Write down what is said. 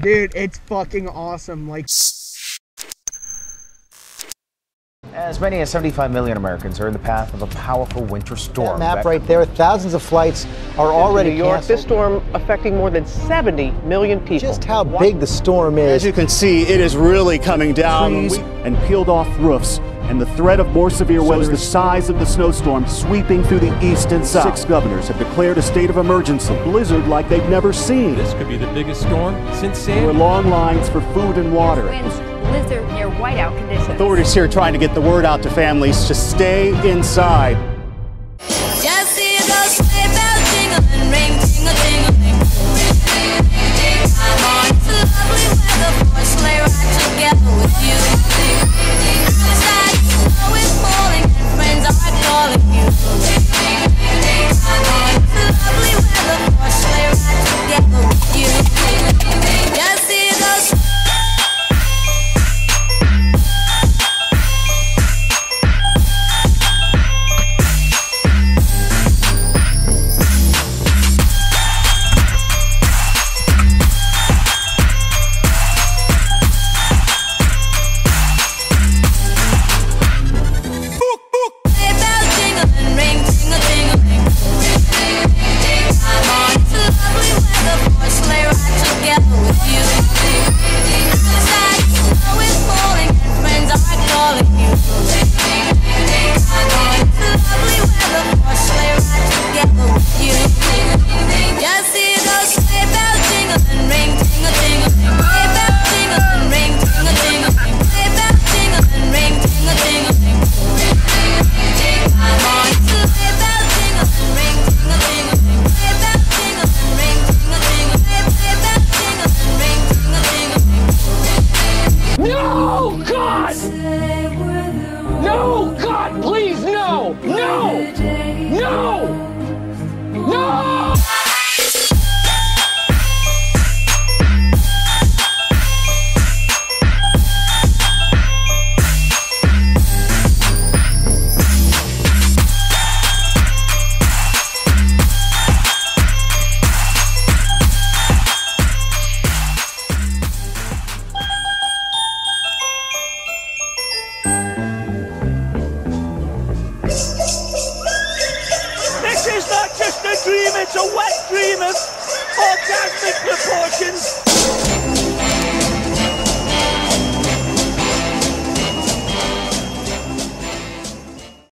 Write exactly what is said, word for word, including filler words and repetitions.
Dude, it's fucking awesome. Like, as many as seventy-five million Americans are in the path of a powerful winter storm. That map back right there, thousands of flights are already New York, canceled. This storm affecting more than seventy million people. Just how big the storm is. As you can see, it is really coming down. Trees and peeled off roofs, and the threat of more severe weather is the size of the snowstorm sweeping through the east and south. Six governors have declared a state of emergency, blizzard like they've never seen. This could be the biggest storm since Sandy. There were long lines for food and water. Blizzard near whiteout conditions. Authorities here trying to get the word out to families to stay inside. Just hear those sleigh bells tingling, ring, tingle, tingling. I'm on to lovely weather for a sleigh ride together with you. Outside, the snow is falling and friends are calling you. I'm on to lovely weather for a sleigh ride together with you. Just hear those dream, it's a wet dream of orgasmic proportions.